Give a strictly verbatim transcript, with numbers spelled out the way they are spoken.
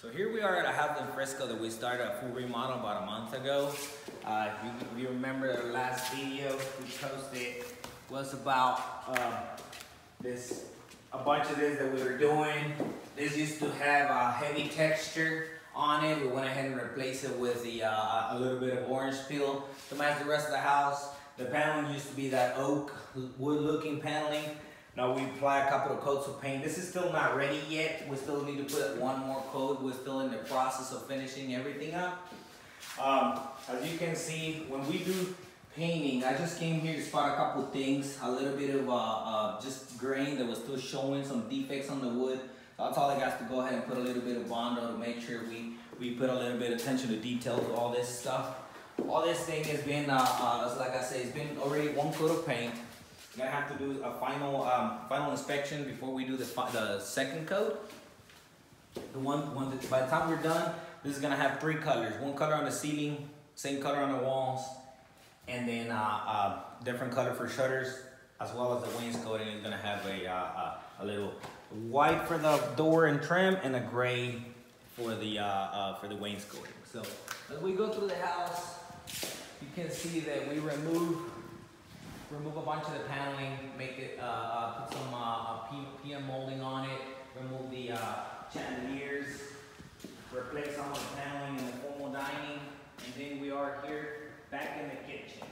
So here we are at a house in Frisco that we started a full remodel about a month ago. Uh, if, you, if you remember the last video we posted was about um, this, a bunch of this that we were doing. This used to have a heavy texture on it. We went ahead and replaced it with the, uh, a little bit of orange peel to match the rest of the house. The paneling used to be that oak wood looking paneling. Now we apply a couple of coats of paint. This is still not ready yet. We still need to put one more coat. We're still in the process of finishing everything up. Um, as you can see, when we do painting, I just came here to spot a couple things. A little bit of uh, uh, just grain that was still showing, some defects on the wood. That's all I got to go ahead and put a little bit of Bondo to make sure we, we put a little bit of attention to detail to all this stuff. All this thing has been, uh, uh, like I said, it's been already one coat of paint. We're gonna have to do a final um, final inspection before we do the, the second coat. The one, one that, by the time we're done, this is gonna have three colors. One color on the ceiling, same color on the walls, and then uh, uh, different color for shutters, as well as the wainscoting. It's gonna have a, uh, uh, a little white for the door and trim, and a gray for the uh, uh, for the wainscoting. So as we go through the house, you can see that we remove remove a bunch of the paneling, make it uh, uh, put some uh, P M molding on it, remove the uh, chandeliers, replace all the paneling in the formal dining, and then we are here back in the kitchen.